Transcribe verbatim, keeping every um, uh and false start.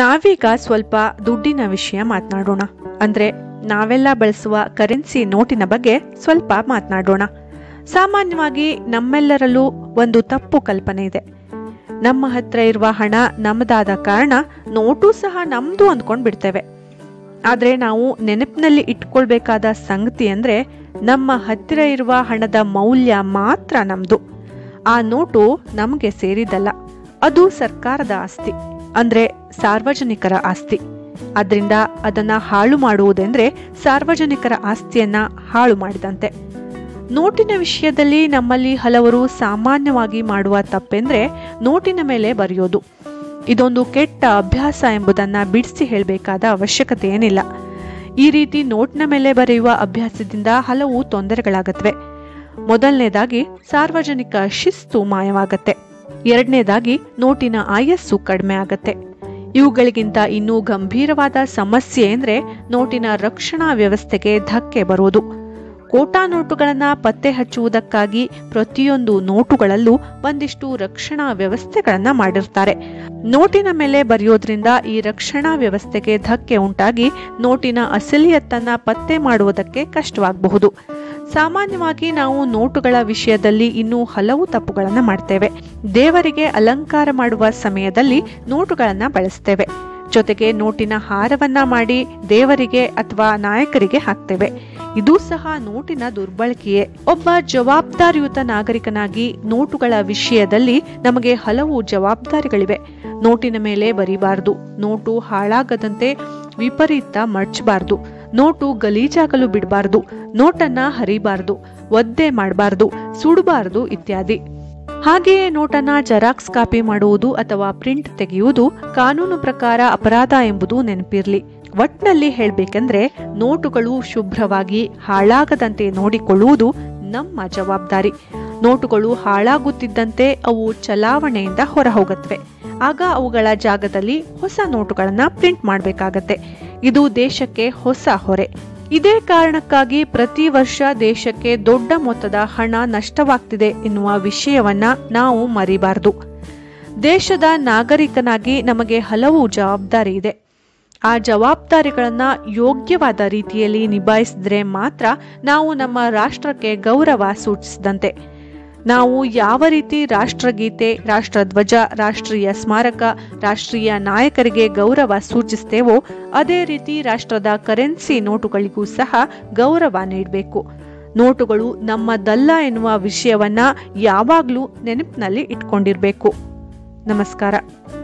ನಾವೀಗ ಸ್ವಲ್ಪ ದುಡ್ಡಿನ ವಿಷಯ ಮಾತನಾಡೋಣ. ಅಂದ್ರೆ ನಾವೆಲ್ಲ ಬಳಸುವ ಕರೆನ್ಸಿ ನೋಟಿನ ಬಗ್ಗೆ ಸ್ವಲ್ಪ ಮಾತನಾಡೋಣ. ಸಾಮಾನ್ಯವಾಗಿ ನಮ್ಮೆಲ್ಲರಲ್ಲೂ ಒಂದು ತಪ್ಪು ಕಲ್ಪನೆ ಇದೆ. ನಮ್ಮ ಹತ್ರ ಇರುವ ಹಣ ನಮ್ಮದಾದ ಕಾರಣ ನೋಟು ಸಹ ನಮ್ದು ಅಂದ್ಕೊಂಡು ಬಿಡ್ತೇವೆ. ಆದರೆ ನಾವು ನೆನಪಿನಲ್ಲಿ ಇಟ್ಕೊಳ್ಬೇಕಾದ ಸಂಗತಿ ಅಂದರೆ ನಮ್ಮ ಹತ್ತಿರ ಇರುವ ಹಣದ ಮೌಲ್ಯ ಮಾತ್ರ ನಮ್ದು. ಆ ನೋಟು ನಮಗೆ ಸೇರಿದಲ್ಲ, ಅದು ಸರ್ಕಾರದ ಆಸ್ತಿ, ಅಂದ್ರೆ ಸಾರ್ವಜನಿಕರ ಆಸ್ತಿ. ಅದರಿಂದ ಅದನ್ನ ಹಾಳು ಮಾಡುವುದೆಂದ್ರೆ ಸಾರ್ವಜನಿಕರ ಆಸ್ತಿಯನ್ನ ಹಾಳು ಮಾಡಿದಂತೆ. ನೋಟಿನ ವಿಷಯದಲ್ಲಿ ನಮ್ಮಲ್ಲಿ ಹಲವರು ಸಾಮಾನ್ಯವಾಗಿ ಮಾಡುವ ತಪ್ಪೆಂದ್ರೆ ನೋಟಿನ ಮೇಲೆ ಬರೆಯೋದು. ಇದೊಂದು ಕೆಟ್ಟ ಅಭ್ಯಾಸ ಎಂಬುದನ್ನ ಬಿಡಿಸಿ ಹೇಳಬೇಕಾದ ಅವಶ್ಯಕತೆ ಏನಿಲ್ಲ. ಈ ರೀತಿ ನೋಟಿನ ಮೇಲೆ ಬರೆಯುವ ಅಭ್ಯಾಸದಿಂದ ಹಲವು ತೊಂದರೆಗಳಾಗತ್ವೆ. ಮೊದಲನೇದಾಗಿ ಸಾರ್ವಜನಿಕ ಶಿಸ್ತು ಮಾಯವಾಗತ್ತೆ. ಎರಡನೇದಾಗಿ ನೋಟಿನ ಆಯಸ್ಸು ಕಡಿಮೆ ಆಗತ್ತೆ. ಇವುಗಳಿಗಿಂತ ಇನ್ನೂ ಗಂಭೀರವಾದ ಸಮಸ್ಯೆ ಅಂದ್ರೆ ನೋಟಿನ ರಕ್ಷಣಾ ವ್ಯವಸ್ಥೆಗೆ ಧಕ್ಕೆ ಬರೋದು. ಕೋಟಾ ನೋಟುಗಳನ್ನ ಪತ್ತೆ ಹಚ್ಚುವುದಕ್ಕಾಗಿ ಪ್ರತಿಯೊಂದು ನೋಟುಗಳಲ್ಲೂ ಒಂದಿಷ್ಟು ರಕ್ಷಣಾ ವ್ಯವಸ್ಥೆಗಳನ್ನ ಮಾಡಿರ್ತಾರೆ. ನೋಟಿನ ಮೇಲೆ ಬರೆಯೋದ್ರಿಂದ ಈ ರಕ್ಷಣಾ ವ್ಯವಸ್ಥೆಗೆ ಧಕ್ಕೆ ಉಂಟಾಗಿ ನೋಟಿನ ಅಸಲಿಯತ್ತನ್ನ ಪತ್ತೆ ಮಾಡುವುದಕ್ಕೆ ಕಷ್ಟವಾಗಬಹುದು. ಸಾಮಾನ್ಯವಾಗಿ ನಾವು ನೋಟುಗಳ ವಿಷಯದಲ್ಲಿ ಇನ್ನೂ ಹಲವು ತಪ್ಪುಗಳನ್ನು ಮಾಡ್ತೇವೆ. ದೇವರಿಗೆ ಅಲಂಕಾರ ಮಾಡುವ ಸಮಯದಲ್ಲಿ ನೋಟುಗಳನ್ನು ಬಳಸ್ತೇವೆ. ಜೊತೆಗೆ ನೋಟಿನ ಹಾರವನ್ನ ಮಾಡಿ ದೇವರಿಗೆ ಅಥವಾ ನಾಯಕರಿಗೆ ಹಾಕ್ತೇವೆ. ಇದೂ ಸಹ ನೋಟಿನ ದುರ್ಬಳಕೆಯೇ. ಒಬ್ಬ ಜವಾಬ್ದಾರಿಯುತ ನಾಗರಿಕನಾಗಿ ನೋಟುಗಳ ವಿಷಯದಲ್ಲಿ ನಮಗೆ ಹಲವು ಜವಾಬ್ದಾರಿಗಳಿವೆ. ನೋಟಿನ ಮೇಲೆ ಬರೀಬಾರದು, ನೋಟು ಹಾಳಾಗದಂತೆ ವಿಪರೀತ ಮಡ್ಚಬಾರದು, ನೋಟು ಗಲೀಜಾಗಲು ಬಿಡಬಾರ್ದು, ನೋಟನ್ನ ಹರಿಬಾರ್ದು, ಒದ್ದೆ ಮಾಡಬಾರ್ದು, ಸುಡಬಾರ್ದು ಇತ್ಯಾದಿ. ಹಾಗೆಯೇ ನೋಟನ್ನ ಜೆರಾಕ್ಸ್ ಕಾಪಿ ಮಾಡುವುದು ಅಥವಾ ಪ್ರಿಂಟ್ ತೆಗೆಯುವುದು ಕಾನೂನು ಪ್ರಕಾರ ಅಪರಾಧ ಎಂಬುದು ನೆನಪಿರ್ಲಿ. ಒಟ್ನಲ್ಲಿ ಹೇಳಬೇಕೆಂದ್ರೆ ನೋಟುಗಳು ಶುಭ್ರವಾಗಿ ಹಾಳಾಗದಂತೆ ನೋಡಿಕೊಳ್ಳುವುದು ನಮ್ಮ ಜವಾಬ್ದಾರಿ. ನೋಟುಗಳು ಹಾಳಾಗುತ್ತಿದ್ದಂತೆ ಅವು ಚಲಾವಣೆಯಿಂದ ಹೊರ ಹೋಗುತ್ತವೆ. ಆಗ ಅವುಗಳ ಜಾಗದಲ್ಲಿ ಹೊಸ ನೋಟುಗಳನ್ನ ಪ್ರಿಂಟ್ ಮಾಡಬೇಕಾಗತ್ತೆ. ಇದು ದೇಶಕ್ಕೆ ಹೊಸ ಹೊರೆ. ಇದೇ ಕಾರಣಕ್ಕಾಗಿ ಪ್ರತಿ ವರ್ಷ ದೇಶಕ್ಕೆ ದೊಡ್ಡ ಮೊತ್ತದ ಹಣ ನಷ್ಟವಾಗ್ತಿದೆ ಎನ್ನುವ ವಿಷಯವನ್ನ ನಾವು ಮರಿಬಾರದು. ದೇಶದ ನಾಗರಿಕನಾಗಿ ನಮಗೆ ಹಲವು ಜವಾಬ್ದಾರಿ ಇದೆ. ಆ ಜವಾಬ್ದಾರಿಗಳನ್ನ ಯೋಗ್ಯವಾದ ರೀತಿಯಲ್ಲಿ ನಿಭಾಯಿಸಿದ್ರೆ ಮಾತ್ರ ನಾವು ನಮ್ಮ ರಾಷ್ಟ್ರಕ್ಕೆ ಗೌರವ ಸೂಚಿಸಿದಂತೆ. ನಾವು ಯಾವ ರೀತಿ ರಾಷ್ಟ್ರಗೀತೆ, ರಾಷ್ಟ್ರಧ್ವಜ, ರಾಷ್ಟ್ರೀಯ ಸ್ಮಾರಕ, ರಾಷ್ಟ್ರೀಯ ನಾಯಕರಿಗೆ ಗೌರವ ಸೂಚಿಸ್ತೇವೋ ಅದೇ ರೀತಿ ರಾಷ್ಟ್ರದ ಕರೆನ್ಸಿ ನೋಟುಗಳಿಗೂ ಸಹ ಗೌರವ ನೀಡಬೇಕು. ನೋಟುಗಳು ನಮ್ಮದಲ್ಲ ಎನ್ನುವ ವಿಷಯವನ್ನ ಯಾವಾಗಲೂ ನೆನಪಿನಲ್ಲಿ ಇಟ್ಕೊಂಡಿರಬೇಕು. ನಮಸ್ಕಾರ.